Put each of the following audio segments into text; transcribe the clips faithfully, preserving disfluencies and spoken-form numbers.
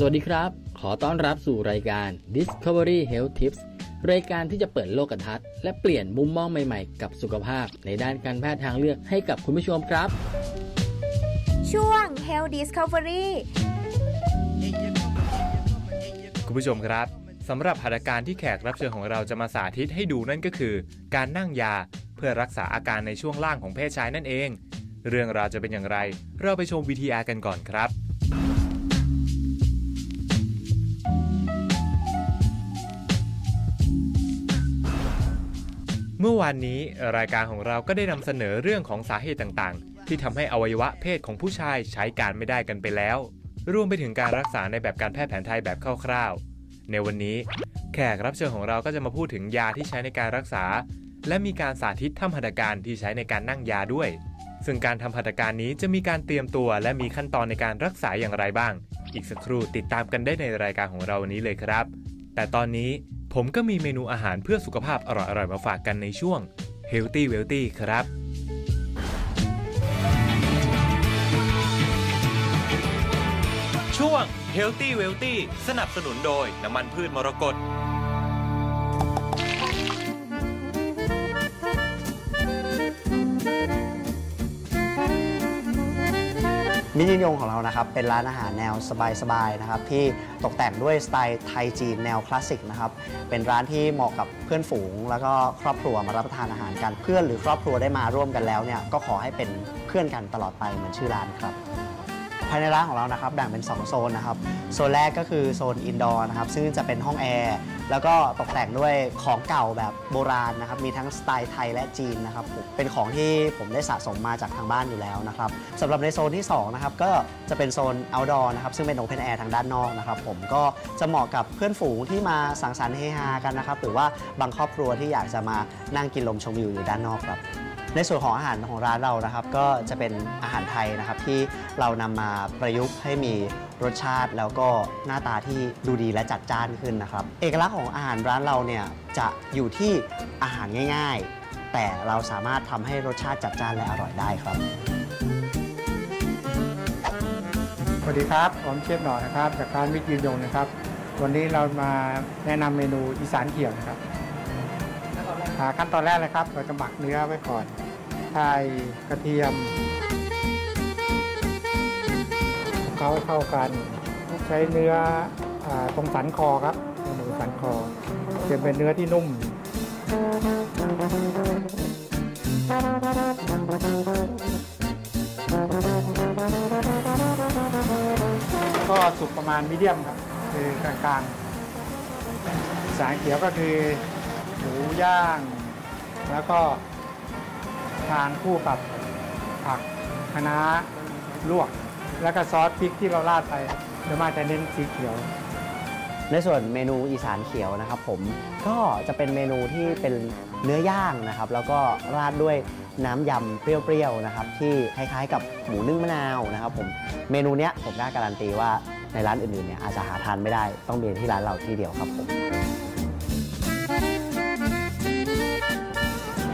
สวัสดีครับขอต้อนรับสู่รายการ Discovery Health Tips รายการที่จะเปิดโลกทัศน์และเปลี่ยนมุมมองใหม่ๆกับสุขภาพในด้านการแพทย์ทางเลือกให้กับคุณผู้ชมครับช่วง Health Discovery คุณผู้ชมครับสำหรับหัตถการที่แขกรับเชิญของเราจะมาสาธิตให้ดูนั่นก็คือการนั่งยาเพื่อรักษาอาการในช่วงล่างของเพศชายนั่นเองเรื่องราวจะเป็นอย่างไรเราไปชมวิทยากันก่อนครับเมื่อวานนี้รายการของเราก็ได้นำเสนอเรื่องของสาเหตุต่างๆที่ทำให้อวัยวะเพศของผู้ชายใช้การไม่ได้กันไปแล้วรวมไปถึงการรักษาในแบบการแพทย์แผนไทยแบบคร่าวๆในวันนี้แขกรับเชิญของเราก็จะมาพูดถึงยาที่ใช้ในการรักษาและมีการสาธิตทำหัตถการที่ใช้ในการนั่งยาด้วยซึ่งการทำหัตถการนี้จะมีการเตรียมตัวและมีขั้นตอนในการรักษาอย่างไรบ้างอีกสักครู่ติดตามกันได้ในรายการของเราวันนี้เลยครับแต่ตอนนี้ผมก็มีเมนูอาหารเพื่อสุขภาพอร่อยๆมาฝากกันในช่วง Healthy Wealthy ครับช่วง Healthy Wealthy สนับสนุนโดยน้ำมันพืชมรกตมินิยงของเรานะครับเป็นร้านอาหารแนวสบายๆนะครับที่ตกแต่งด้วยสไตล์ไทยจีนแนวคลาสสิกนะครับเป็นร้านที่เหมาะกับเพื่อนฝูงแล้วก็ครอบครัวมารับประทานอาหารกันเพื่อนหรือครอบครัวได้มาร่วมกันแล้วเนี่ยก็ขอให้เป็นเพื่อนกันตลอดไปเหมือนชื่อร้านครับภายในร้านของเรานะครับแบ่งเป็นสองโซนนะครับโซนแรกก็คือโซนอินดอร์นะครับซึ่งจะเป็นห้องแอร์แล้วก็ตกแต่งด้วยของเก่าแบบโบราณนะครับมีทั้งสไตล์ไทยและจีนนะครับเป็นของที่ผมได้สะสมมาจากทางบ้านอยู่แล้วนะครับสำหรับในโซนที่สองนะครับก็จะเป็นโซน outdoor นะครับซึ่งเป็น open air ทางด้านนอกนะครับผมก็จะเหมาะกับเพื่อนฝูงที่มาสังสรรค์เฮฮากันนะครับหรือว่าบางครอบครัวที่อยากจะมานั่งกินลมชมวิวอยู่ด้านนอกครับในส่วนของอาหารของร้านเรานะครับก็จะเป็นอาหารไทยนะครับที่เรานำมาประยุกต์ให้มีรสชาติแล้วก็หน้าตาที่ดูดีและจัดจ้านขึ้นนะครับเอกลักษณ์ของอาหารร้านเราเนี่ยจะอยู่ที่อาหารง่ายๆแต่เราสามารถทำให้รสชาติจัดจ้านและอร่อยได้ครับสวัสดีครับผมเชฟหน่อนะครับจากร้านวิทยุยงนะครับวันนี้เรามาแนะนำเมนูอีสานเขียวนะครับขั้นตอนแรกเลยครับเราจะหมักเนื้อไว้ก่อนไทยกระเทียมคลุกเคล้าให้เข้ากันใช้เนื้อตรงสันคอครับหมูสันคอจะเป็นเนื้อที่นุ่มก็สุกประมาณมีเดียมครับคือกลางๆสายเขียวก็คือหมูย่างแล้วก็ทานคู่กับผักคะน้าลวกแล้วก็ซอสพริกที่เราราดไปจะมาจะเน้นสีเขียวในส่วนเมนูอีสานเขียวนะครับผมก็จะเป็นเมนูที่เป็นเนื้อย่างนะครับแล้วก็ราดด้วยน้ำยำเปรี้ยวๆนะครับที่คล้ายๆกับหมูนึ่งมะนาวนะครับผมเมนูเนี้ยผมได้การันตีว่าในร้านอื่นๆเนี่ยอาจจะหาทานไม่ได้ต้องเป็นที่ร้านเราที่เดียวครับผม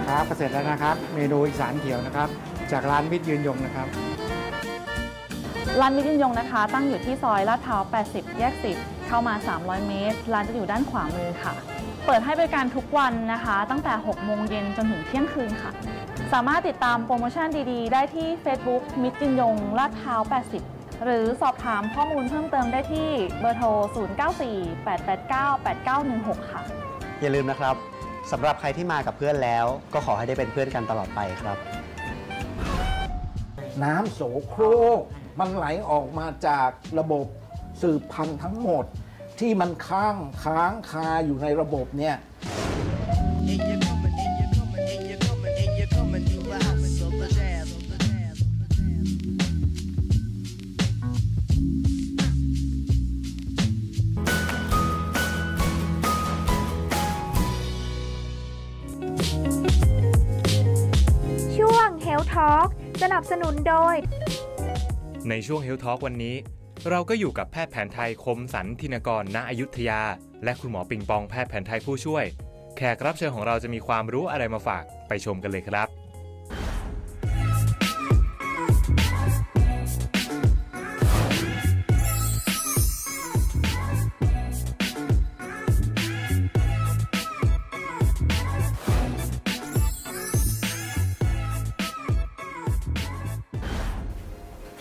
ครับเสร็จแล้วนะครับเมนูอีสานเขียวนะครับจากร้านมิตรยืนยงนะครับร้านมิตรยืนยงนะคะตั้งอยู่ที่ซอยลาดพร้าวแปดสิบแยกสิบเข้ามาสามร้อยเมตรร้านจะอยู่ด้านขวามือค่ะเปิดให้บริการทุกวันนะคะตั้งแต่หกโมงเย็นจนถึงเที่ยงคืนค่ะสามารถติดตามโปรโมชั่นดีๆได้ที่ Facebook มิตรยืนยงลาดพร้าวแปดสิบหรือสอบถามข้อมูลเพิ่มเติมได้ที่เบอร์โทรศูนย์ เก้า สี่ แปด แปด เก้า แปด เก้า หนึ่ง หกค่ะอย่าลืมนะครับสำหรับใครที่มากับเพื่อนแล้วก็ขอให้ได้เป็นเพื่อนกันตลอดไปครับน้ำโสโครกมันไหลออกมาจากระบบสืบพันธุ์ทั้งหมดที่มันค้างค้างคาอยู่ในระบบเนี่ยสนับสนุนโดยในช่วง Health Talk วันนี้เราก็อยู่กับแพทย์แผนไทยคมสันทินกร ณ อยุธยาและคุณหมอปิงปองแพทย์แผนไทยผู้ช่วยแขกรับเชิญของเราจะมีความรู้อะไรมาฝากไปชมกันเลยครับ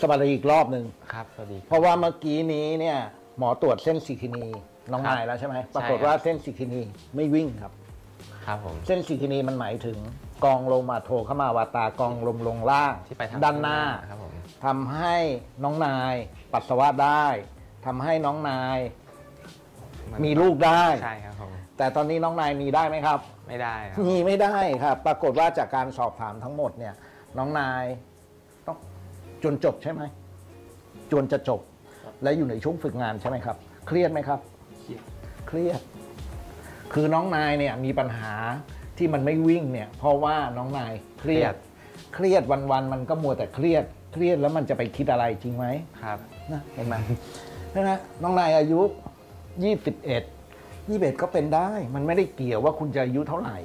สวัสดีอีกรอบหนึ่งครับสวัสดีเพราะว่าเมื่อกี้นี้เนี่ยหมอตรวจเส้นซิคินีน้องนายแล้วใช่ไหมปรากฏว่าเส้นซิคินีไม่วิ่งครับครับผมเส้นซิคินีมันหมายถึงกองลมมาโทเข้ามาวาตากองลมลงล่างด้านหน้าครับผมทำให้น้องนายปัสสาวะได้ทำให้น้องนายมีลูกได้ใช่ครับผมแต่ตอนนี้น้องนายมีได้ไหมครับไม่ได้ครับมีไม่ได้ครับปรากฏว่าจากการสอบถามทั้งหมดเนี่ยน้องนายต้องจนจบใช่ไหมจนจะจบและอยู่ในช่วงฝึกงานใช่ไหมครับเครียดไหมครับเครียดคือน้องนายเนี่ยมีปัญหาที่มันไม่วิ่งเนี่ยเพราะว่าน้องนายเครียดเครียดวันๆมันก็มัวแต่เครียดเครียดแล้วมันจะไปคิดอะไรจริงไหมครับนะเห็นไหมนะน้องนายอายุยี่สิบเอ็ดยี่สิบเอ็ดก็เป็นได้มันไม่ได้เกี่ยวว่าคุณจะอายุเท่าไหร่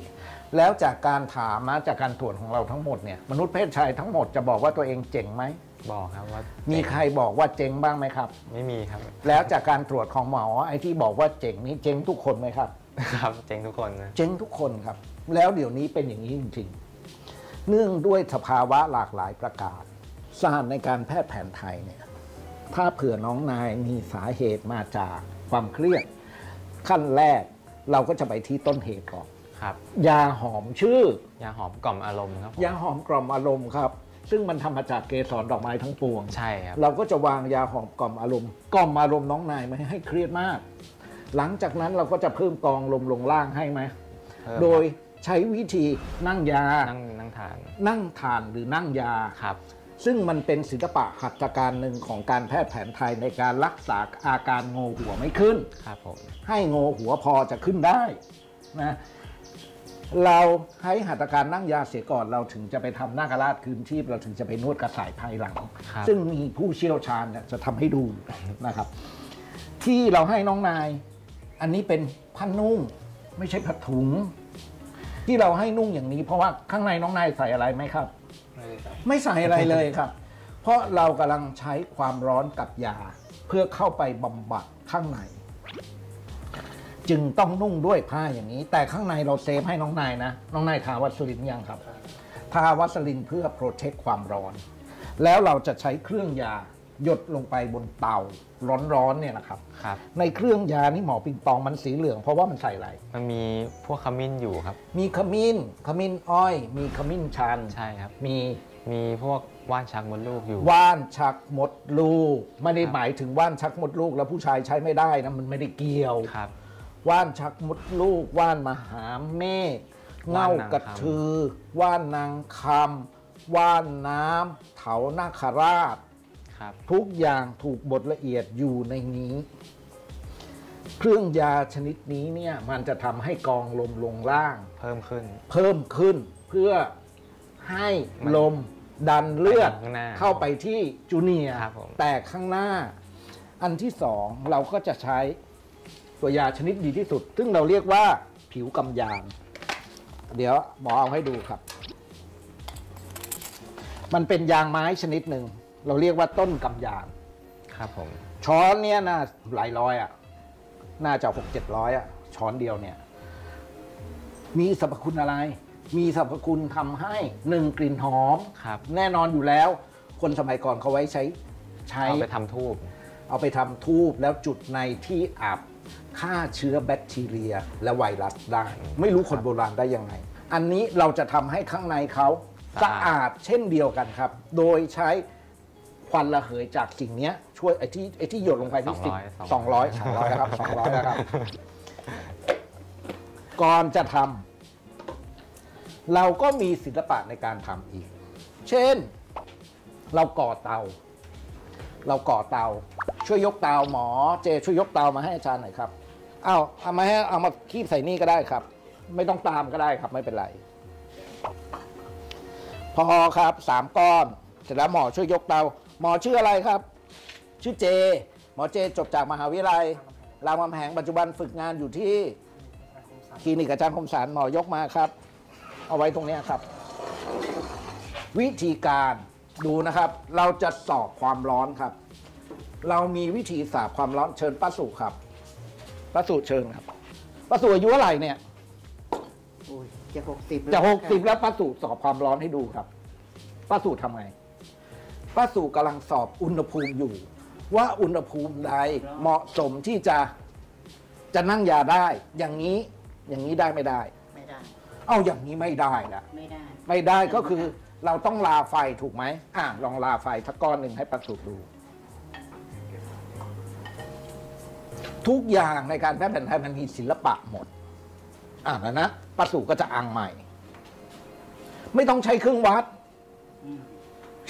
แล้วจากการถามมาจากการตรวจของเราทั้งหมดเนี่ยมนุษย์เพศชายทั้งหมดจะบอกว่าตัวเองเจ๋งไหมบอกครับว่ามีใครบอกว่าเจ๋งบ้างไหมครับไม่มีครับแล้วจากการตรวจของหมอไอ้ที่บอกว่าเจ๋งนี้เจ๋งทุกคนไหมครับครับเจ๋งทุกคนนะเจ๋งทุกคนครับแล้วเดี๋ยวนี้เป็นอย่างนี้จริงๆเนื่องด้วยสภาวะหลากหลายประการศาสตร์ในการแพทย์แผนไทยเนี่ยถ้าเผื่อน้องนายมีสาเหตุมาจากความเครียดขั้นแรกเราก็จะไปที่ต้นเหตุก่อนครับยาหอมชื่อยาหอมกล่อมอารมณ์ครับยาหอมกล่อมอารมณ์ครับซึ่งมันทำมาจากเกสรดอกไม้ทั้งปวงใช่ครับเราก็จะวางยาหอมกล่อมอารมณ์กล่อมอารมณ์น้องนายไม่ให้เครียดมากหลังจากนั้นเราก็จะเพิ่มกองลมลงล่างให้ไหมโดยใช้วิธีนั่งยานั่งนั่งทานนั่งทานหรือนั่งยาครับซึ่งมันเป็นศิลปะหัตถการหนึ่งของการแพทย์แผนไทยในการรักษาอาการโงหัวไม่ขึ้นครับผมให้โงหัวพอจะขึ้นได้นะเราให้หัตถการนั่งยาเสียก่อนเราถึงจะไปทำนาคราชคืนชีพเราถึงจะไปนวดกระสายภายหลังซึ่งมีผู้เชี่ยวชาญจะทำให้ดูนะครับที่เราให้น้องนายอันนี้เป็นผ้านุ่งไม่ใช่ผ้าถุงที่เราให้นุ่งอย่างนี้เพราะว่าข้างในน้องนายใส่อะไรไหมครับไม่ใส่อะไรเลยครับเพราะเรากำลังใช้ความร้อนกับยาเพื่อเข้าไปบำบัดข้างในจึงต้องนุ่งด้วยผ้าอย่างนี้แต่ข้างในเราเซฟให้น้องนายนะน้องนายทาวัสลินยังครับทาวัสลินเพื่อโปรเทคความร้อนแล้วเราจะใช้เครื่องยาหยดลงไปบนเตาร้อนๆเนี่ยนะครับในเครื่องยานี่หมอปิงปองมันสีเหลืองเพราะว่ามันใส่อะไรมันมีพวกขมิ้นอยู่ครับมีขมิ้นขมิ้นอ้อยมีขมิ้นชันใช่ครับมีมีพวกว่านชักมดลูกอยู่ว่านชักมดลูกไม่ได้หมายถึงว่านชักมดลูกแล้วผู้ชายใช้ไม่ได้นะมันไม่ได้เกี่ยวครับว่านชักมดลูกว่านมหาเมฆเง่ากระทือว่านนางคำว่านน้ำเถานาคราชทุกอย่างถูกบดละเอียดอยู่ในนี้เครื่องยาชนิดนี้เนี่ยมันจะทำให้กองลมลงล่างเพิ่มขึ้นเพิ่มขึ้นเพื่อให้ลมดันเลือดเข้าไปที่จูเนียร์แต่ข้างหน้าอันที่สองเราก็จะใช้ตัวยาชนิดดีที่สุดซึ่งเราเรียกว่าผิวกำยานเดี๋ยวหมอเอาให้ดูครับมันเป็นยางไม้ชนิดหนึ่งเราเรียกว่าต้นกำยานครับผมช้อนเนี่ยน่าหลายร้อยอ่ะน่าจะหกเจ็ดร้อยอ่ะช้อนเดียวเนี่ยมีสรรพคุณอะไรมีสรรพคุณทำให้หนึ่งกลิ่นหอมครับแน่นอนอยู่แล้วคนสมัยก่อนเขาไว้ใช้ใช้เอาไปทำทูบเอาไปทำทูบแล้วจุดในที่อับฆ่าเชื้อแบคทีเรียและไวรัสได้ไม่รู้คนโบราณได้ยังไงอันนี้เราจะทำให้ข้างในเขาสะอาดเช่นเดียวกันครับโดยใช้ควันระเหยจากสิ่งนี้ช่วยไอ้ที่ไอ้ที่หยดลงไปที่สิ่งสองร้อยสองร้อยนะครับสองร้อยนะครับก่อนจะทำเราก็มีศิลปะในการทำอีกเช่นเราก่อเตาเราก่อเตาช่วยยกเตาหมอเจช่วยยกเตามาให้อาจารย์หน่อยครับเอาเอามาให้เอามาคีบใส่นี่ก็ได้ครับไม่ต้องตามก็ได้ครับไม่เป็นไรพอครับสามก้อนเสร็จแล้วหมอช่วยยกเตาหมอชื่ออะไรครับชื่อเจหมอเจจบจากมหาวิทยาลัยรามคำแหงปัจจุบันฝึกงานอยู่ที่คลินิกอาจารย์คมสารหมอยกมาครับเอาไว้ตรงนี้ครับวิธีการดูนะครับเราจะสอบความร้อนครับเรามีวิธีสาบความร้อนเชิญป้าสุครับป้าสุเชิญครับป้าสุอายุเท่าไหร่เนี่ยจะหกสิบจะหกสิบแล้วป้าสุสอบความร้อนให้ดูครับป้าสุทำไง ป้าสู่กำลังสอบอุณหภูมิอยู่ว่าอุณหภูมิใดเหมาะสมที่จะจะนั่งยาได้อย่างนี้อย่างนี้ได้ไม่ได้ไม่ได้เอ้าอย่างนี้ไม่ได้ละไม่ได้ไม่ได้ก็คือเราต้องลาไฟถูกไหมอ่ะลองลาไฟสักก้อนหนึ่งให้ป้าสู่ดูทุกอย่างในการแพทย์แผนไทยมันมีศิลปะหมดอ่ะนะนะป้าสู่ก็จะอังใหม่ไม่ต้องใช้เครื่องวัด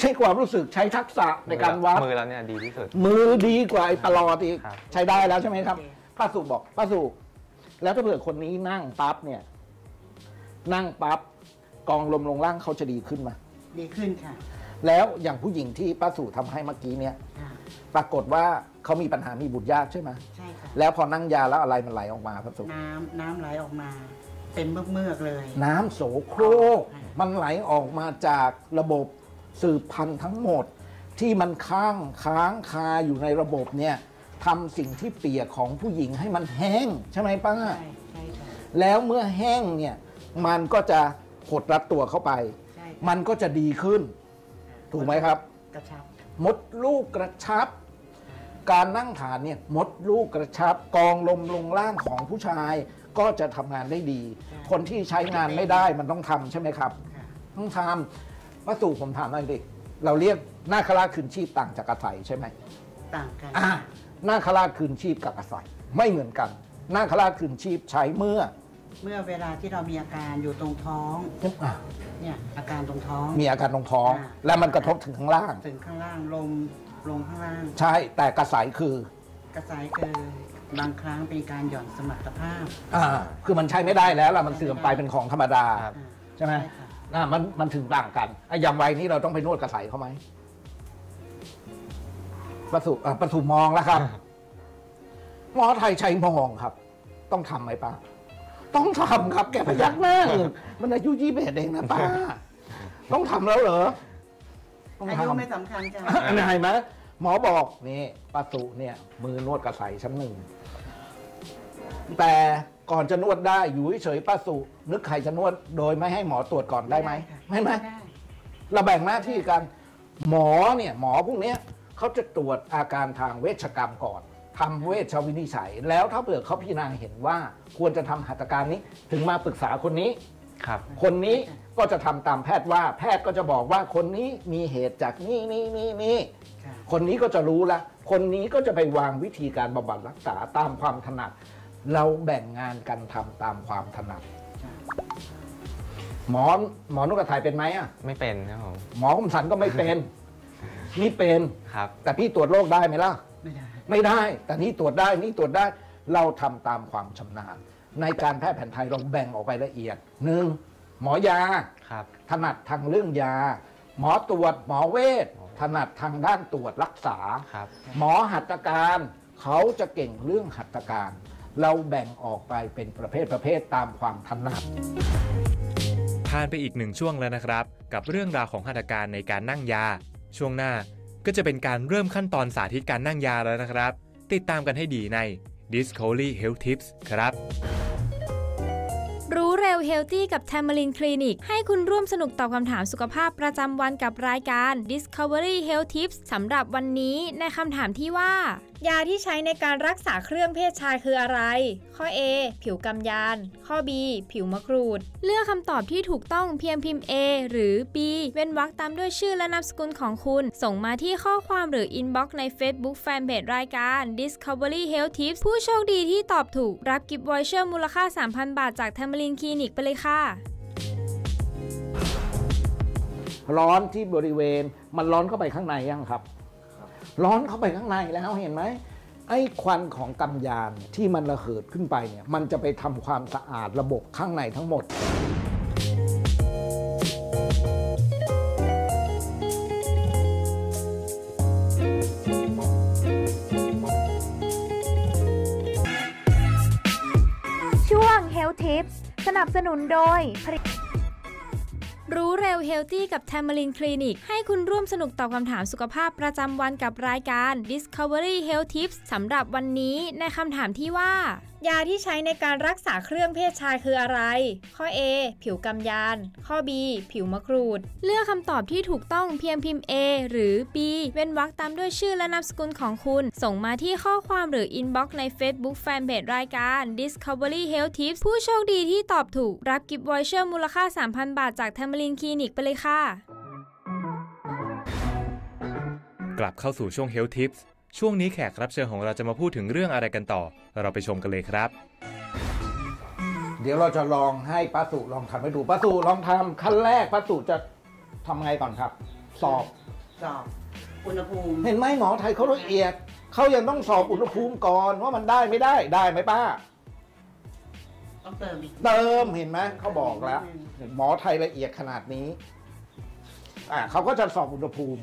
ใช้ความรู้สึกใช้ทักษะในการวัดมือเราเนี่ยดีที่สุดมือดีกว่าไอ้ปลอดอีกใช้ได้แล้วใช่ไหมครับป้าสู่บอกป้าสู่แล้วถ้าเผื่อคนนี้นั่งปั๊บเนี่ยนั่งปั๊บกองลมลงล่างเขาจะดีขึ้นไหมดีขึ้นค่ะแล้วอย่างผู้หญิงที่ป้าสู่ทำให้เมื่อกี้เนี่ยปรากฏว่าเขามีปัญหามีบุตรยากใช่ไหมใช่ค่ะแล้วพอนั่งยาแล้วอะไรมันไหลออกมาป้าสู่น้ำน้ำไหลออกมาเป็นเมือกๆเลยน้ำโสโครกมันไหลออกมาจากระบบสืบพันธุ์ทั้งหมดที่มันค้างค้างคาอยู่ในระบบเนี่ยทำสิ่งที่เปียกของผู้หญิงให้มันแห้งใช่ไหมป้าใช่ใช่ค่ะแล้วเมื่อแห้งเนี่ยมันก็จะหดรัดตัวเข้าไปมันก็จะดีขึ้นถูกไหมครับกระชับมดลูกกระชับการนั่งฐานเนี่ยมดลูกกระชับกองลมลงล่างของผู้ชายก็จะทำงานได้ดีคนที่ใช้งานไม่ได้มันต้องทำใช่ไหมครับต้องทำป้าสู่ผมถามหน่อยดิเราเรียกนาคราชคืนชีพต่างจากกระใสใช่ไหมต่างกันอ่ะนาคราชคืนชีพกับกระใสไม่เหมือนกันนาคราชคืนชีพใช้เมื่อเมื่อเวลาที่เรามีอาการอยู่ตรงท้องเนี่ยอาการตรงท้องมีอาการตรงท้องแล้วมันกระทบถึงข้างล่างถึงข้างล่างลมลงข้างล่างใช่แต่กระใสคือกระใสคือบางครั้งเป็นการหย่อนสมรรถภาพอ่าคือมันใช้ไม่ได้แล้วล่ะมันเสื่อมไปเป็นของธรรมดาใช่ไหมน่ะมันมันถึงต่างกันไอ้ยามวัยนี้เราต้องไปนวดกระใสเขาไหมประสูอ่าประสูมองแล้วครับหมอไทยใช้มองครับต้องทำไหมป้าต้องทำครับแกพยักหน้ามันอายุยี่สิบเอ็ดเองนะป้าต้องทำแล้วเหรออายุไม่สำคัญจ้ะนายไหมหมอบอกนี่ป้าสู่เนี่ยมือนวดกระใสชั้นหนึ่งแต่ก่อนจะนวดได้อยู่เฉยป้าสู่นึกใครจะนวดโดยไม่ให้หมอตรวจก่อนได้ไหมไม่ไหมเราแบ่งหน้าที่กันหมอเนี่ยหมอพวกเนี้ยเขาจะตรวจอาการทางเวชกรรมก่อนทำเวชวินิจฉัยแล้วถ้าเกิดเขาพิจารณาเห็นว่าควรจะทำหัตถการนี้ถึงมาปรึกษาคนนี้ครับคนนี้ก็จะทำตามแพทย์ว่าแพทย์ก็จะบอกว่าคนนี้มีเหตุจากนี่นี่นี่นี่คนนี้ก็จะรู้ละคนนี้ก็จะไปวางวิธีการบำบัดรักษาตามความถนัดเราแบ่งงานกันทำตามความถนัดหมอหมอนวดกระใสเป็นไหมอ่ะไม่เป็นครับผมหมอคมสันก็ไม่เป็นนี่เป็นครับแต่พี่ตรวจโรคได้ไหมล่ะไม่ได้ไม่ได้แต่นี่ตรวจได้นี่ตรวจได้เราทำตามความชำนาญในการแพทย์แผนไทยเราแบ่งออกไปละเอียดหนึ่งหมอยาครับถนัดทางเรื่องยาหมอตรวจหมอเวชถนัดทางด้านตรวจรักษาครับหมอหัตถการเขาจะเก่งเรื่องหัตถการเราแบ่งออกไปเป็นประเภทประเภทตามความถนัดผ่านไปอีกหนึ่งช่วงแล้วนะครับกับเรื่องราวของหัตถการในการนั่งยาช่วงหน้าก็จะเป็นการเริ่มขั้นตอนสาธิตการนั่งยาแล้วนะครับติดตามกันให้ดีใน Discovery Health Tips ครับรู้เร็วเฮลตี้กับ Thermaline Clinique ให้คุณร่วมสนุกตอบคำถามสุขภาพประจำวันกับรายการ Discovery Health Tips สำหรับวันนี้ในคำถามที่ว่ายาที่ใช้ในการรักษาเครื่องเพศชายคืออะไรข้อ A ผิวกำยานข้อ B ผิวมะกรูดเลือกคำตอบที่ถูกต้องเพียงพิมพ์ A หรือ B เว้นวรรคตามด้วยชื่อและนามสกุลของคุณส่งมาที่ข้อความหรือ Inbox ใน Facebook Fanpage รายการ Discovery Health Tips ผู้โชคดีที่ตอบถูกรับกิฟต์วอยเชอร์มูลค่า สามพัน บาทจาก Thermaline Clinique ไปเลยค่ะร้อนที่บริเวณมันร้อนเข้าไปข้างในยังครับร้อนเข้าไปข้างในแล้วเห็นไหมไอ้ควันของกำยานที่มันระเหิดขึ้นไปเนี่ยมันจะไปทำความสะอาดระบบข้างในทั้งหมดช่วง Health Tips สนับสนุนโดยรู้เร็วเฮลตี้กับ Thermaline Clinique ให้คุณร่วมสนุกตอบคำถามสุขภาพประจำวันกับรายการ Discovery Health Tips สำหรับวันนี้ในคำถามที่ว่า ยาที่ใช้ในการรักษาเครื่องเพศชายคืออะไรข้อ A ผิวกำยานข้อ B ผิวมะกรูดเลือกคำตอบที่ถูกต้องเพียงพิมพ์ A หรือ B เว้นวรรคตามด้วยชื่อและนามสกุลของคุณส่งมาที่ข้อความหรืออินบ็อกซ์ใน Facebook Fanpage รายการ Discovery Health Tips ผู้โชคดีที่ตอบถูกรับกิฟต์วอยเชอร์มูลค่า สามพัน บาทจาก Thermaline Clinique ไปเลยค่ะกลับเข้าสู่ช่วง Health Tipsช่วงนี้แขกรับเชิญของเราจะมาพูดถึงเรื่องอะไรกันต่อเราไปชมกันเลยครับเดี๋ยวเราจะลองให้ป้าสุลองทำให้ดูป้าสุลองทำขั้นแรกป้าสุจะทำไงก่อนครับสอบสอบอุณหภูมิเห็นไหมหมอไทยเขาละเอียดเขายังต้องสอบอุณหภูมิก่อนว่ามันได้ไม่ได้ได้ไหมป้าต้องเติมอีกเติมเห็นไหมเขาบอกแล้วหมอไทยละเอียดขนาดนี้อ่าเขาก็จะสอบอุณหภูมิ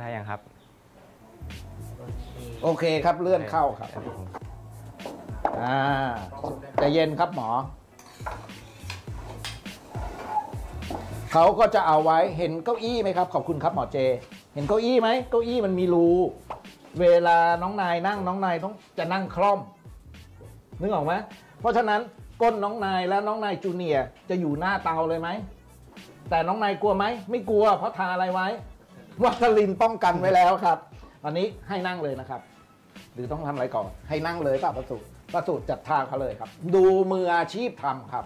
ได้ยังครับโอเคครับเลื่อนเข้าครับอ่าใจเย็นครับหมอเขาก็จะเอาไว้เห็นเก้าอี้ไหมครับขอบคุณครับหมอเจเห็นเก้าอี้ไหมเก้าอี้มันมีรูเวลาน้องนายนั่งน้องนายต้องจะนั่งคล่อมนึกออกไหมเพราะฉะนั้นก้นน้องนายและน้องนายจูเนียร์จะอยู่หน้าเตาเลยไหมแต่น้องนายกลัวไหมไม่กลัวเพราะทาอะไรไว้วัคซีนป้องกันไว้แล้วครับอันนี้ให้นั่งเลยนะครับหรือต้องทำอะไรก่อนให้นั่งเลยป่ะประสูติประสูติจัดทางเขาเลยครับดูมืออาชีพทำครับ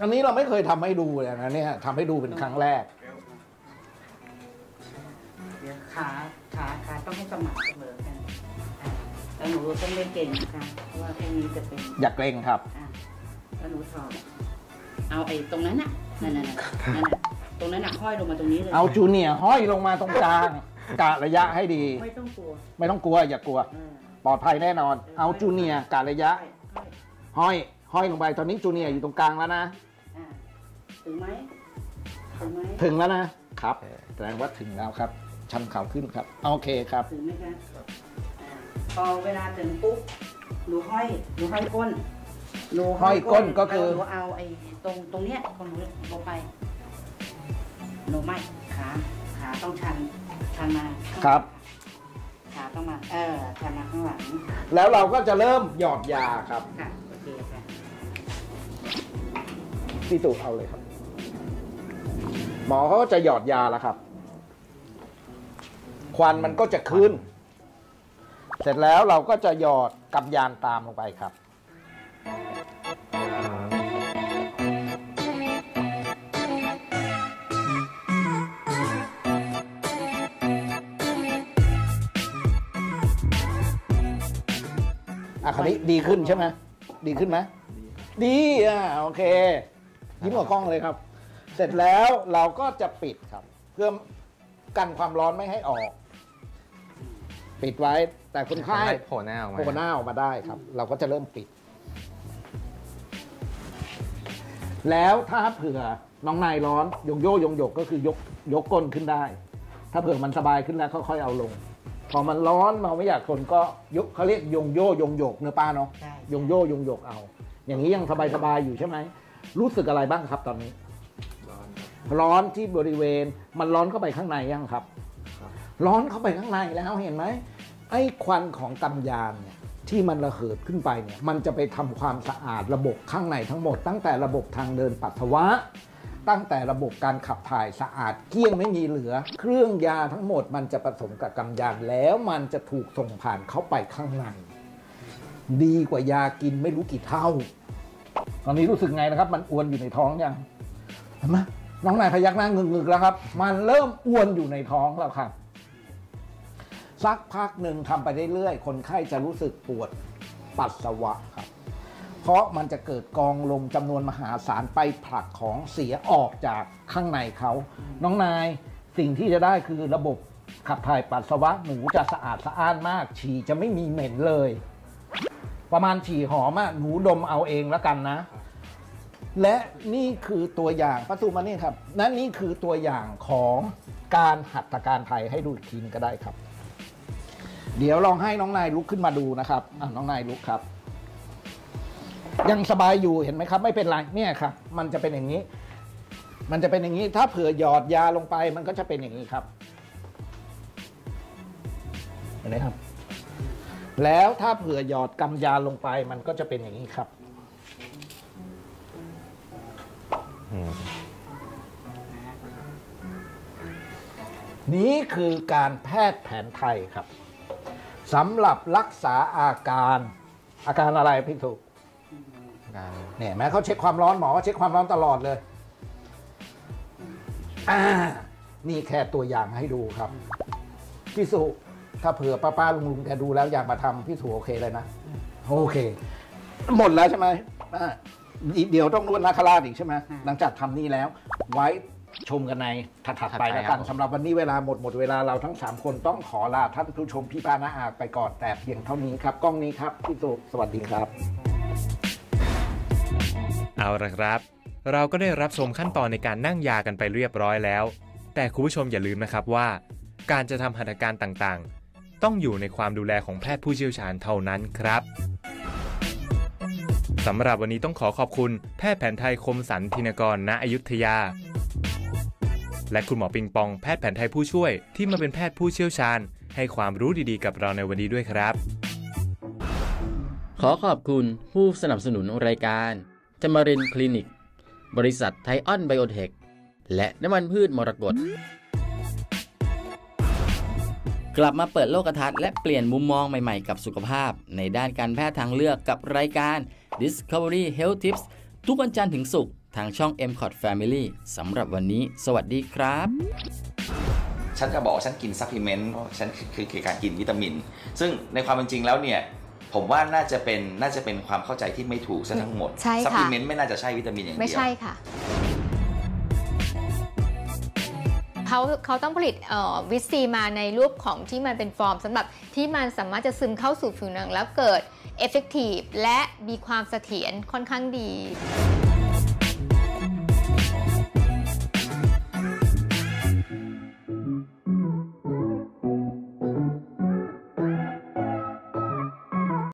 อันนี้เราไม่เคยทำให้ดูเลยนะเนี่ยทำให้ดูเป็นครั้งแรกขาขาขาต้องให้สม่ำเสมอกันแล้วหนูต้องไม่เกร็งนะคะเพราะว่าพวกนี้จะเป็นอย่าเกร็งครับแล้วหนูถอดเอาไอ้ตรงนั้นน่ะนั่นน่ะนั่นน่ะตรงนั้นน่ะห้อยลงมาตรงนี้เลยเอาจูเนียร์ห้อยลงมาตรงกลางกะระยะให้ดีไม่ต้องกลัวไม่ต้องกลัวอย่ากลัวปลอดภัยแน่นอนเอาจูเนียร์กะระยะห้อยห้อยลงไปตอนนี้จูเนียร์อยู่ตรงกลางแล้วนะถึงไหมถึงไหมถึงแล้วนะครับแสดงว่าถึงแล้วครับชันเขาขึ้นครับโอเคครับถึงไหมคะพอเวลาถึงปุ๊บหนูห้อยหนูห้อยก้นหนูห้อยก้นก็คือหนูเอาไอ้ตรงตรงเนี้ยของหนูลงไปหนูไม่ขาขาต้องชันทำมาครับขาต้องมาเออทำมาข้างหลังแล้วเราก็จะเริ่มหยอดยาครับค่ะโอเคค่ะพี่ตู่เอาเลยครับหมอเขาจะหยอดยาแล้วครับควันมันก็จะขึ้นเสร็จแล้วเราก็จะหยอดกับยานตามลงไปครับอันนี้ดีขึ้นใช่ไหมดีขึ้นไหมดีอ่ะโอเคยิ้มกับกล้องเลยครับเสร็จแล้วเราก็จะปิดครับเพื่อกันความร้อนไม่ให้ออกปิดไว้แต่คนไข้โผล่หน้าออกมาโผล่หน้าออกมาได้ครับเราก็จะเริ่มปิดแล้วถ้าเผื่อน้องนายร้อนยงโยยงโยกก็คือยกยกก้นขึ้นได้ถ้าเผื่อมันสบายขึ้นแล้วค่อยๆเอาลงพอมันร้อนเราไม่อยากทนก็ยกเขาเรียกยงโยยงโยกเนื้อปลาเนาะยงโยยงโยกเอาอย่างนี้ยังสบายๆอยู่ใช่ไหมรู้สึกอะไรบ้างครับตอนนี้ร้อนที่บริเวณมันร้อนเข้าไปข้างในยังครับร้อนเข้าไปข้างในแล้วเห็นไหมไอ้ควันของกำยานเนี่ยที่มันระเหิดขึ้นไปเนี่ยมันจะไปทำความสะอาดระบบข้างในทั้งหมดตั้งแต่ระบบทางเดินปัสสาวะตั้งแต่ระบบการขับถ่ายสะอาดเกลี้ยงไม่มีเหลือเครื่องยาทั้งหมดมันจะผสมกับกำยานแล้วมันจะถูกส่งผ่านเข้าไปข้างในดีกว่ายากินไม่รู้กี่เท่าตอนนี้รู้สึกไงนะครับมันอ้วนอยู่ในท้องยังเห็นไหมน้องนายพยักหน้างึกๆแล้วครับมันเริ่มอ้วนอยู่ในท้องแล้วครับสักพักหนึ่งทำไปเรื่อยๆคนไข้จะรู้สึกปวดปัสสาวะครับเพราะมันจะเกิดกองลมจำนวนมหาศาลไปผลักของเสียออกจากข้างในเขาน้องนายสิ่งที่จะได้คือระบบขับถ่ายปัสสาวะหนูจะสะอาดสะอ้านมากฉี่จะไม่มีเหม็นเลยประมาณฉี่หอมอะหนูดมเอาเองแล้วกันนะและนี่คือตัวอย่างประสูมานี่ครับนั่นนี่คือตัวอย่างของการหัตถการไทยให้ดูอีกทีก็ได้ครับเดี๋ยวลองให้น้องนายลุกขึ้นมาดูนะครับน้องนายลุกครับยังสบายอยู่เห็นไหมครับไม่เป็นไรเนี่ยครับมันจะเป็นอย่างนี้มันจะเป็นอย่างนี้ถ้าเผื่อหยอดยาลงไปมันก็จะเป็นอย่างนี้ครับเห็นไหมครับ แล้วถ้าเผื่อหยอดกำยาลงไปมันก็จะเป็นอย่างนี้ครับนี้คือการแพทย์แผนไทยครับสำหรับรักษาอาการอาการอะไรพี่ถูกเนี่ยแม้เขาเช็คความร้อนหมอก็เช็คความร้อนตลอดเลยอ่านี่แค่ตัวอย่างให้ดูครับพี่สุถ้าเผื่อป้าป้าลุงลุงแกดูแล้วอยากมาทำพี่สุโอเคเลยนะโอเคหมดแล้วใช่ไหมเดี๋ยวต้องนวดนาคราชอีกใช่ไหมหลังจากทำนี่แล้วไว้ชมกันในถัดๆไปแล้วกันสำหรับวันนี้เวลาหมดหมดเวลาเราทั้งสามคนต้องขอลาท่านผู้ชมพี่ป้าน้าอาไปก่อนแต่เพียงเท่านี้ครับกล้องนี้ครับพี่สุสวัสดีครับเอาละครับเราก็ได้รับชมขั้นตอนในการนั่งยากันไปเรียบร้อยแล้วแต่คุณผู้ชมอย่าลืมนะครับว่าการจะทำหัตถการต่างๆต้องอยู่ในความดูแลของแพทย์ผู้เชี่ยวชาญเท่านั้นครับสำหรับวันนี้ต้องขอขอบคุณแพทย์แผนไทยคมสันธินกร ณ อยุธยาและคุณหมอปิงปองแพทย์แผนไทยผู้ช่วยที่มาเป็นแพทย์ผู้เชี่ยวชาญให้ความรู้ดีๆกับเราในวันนี้ด้วยครับขอขอบคุณผู้สนับสนุนรายการThermaline Clinique บริษัทไทออนไบโอเทคและน้ำมันพืชมรกตกลับมาเปิดโลกทัศน์และเปลี่ยนมุมมองใหม่ๆกับสุขภาพในด้านการแพทย์ทางเลือกกับรายการ Discovery Health Tips ทุกวันจันทร์ถึงศุกร์ทางช่อง เอ็ม คอร์ Family สำหรับวันนี้สวัสดีครับฉันจะบอกฉันกินซัพพลิเมนต์ฉันคือการกินวิตามินซึ่งในความเป็นจริงแล้วเนี่ยผมว่าน่าจะเป็นน่าจะเป็นความเข้าใจที่ไม่ถูกซะทั้งหมดซัพพลิเมนต์ไม่น่าจะใช่วิตามินอย่างเดียวไม่ใช่ค่ะเขาเขาต้องผลิตวิตามินมาในรูปของที่มันเป็นฟอร์มสำหรับที่มันสามารถจะซึมเข้าสู่ผิวหนังแล้วเกิดเอฟเฟกตีฟและมีความเสถียรค่อนข้างดี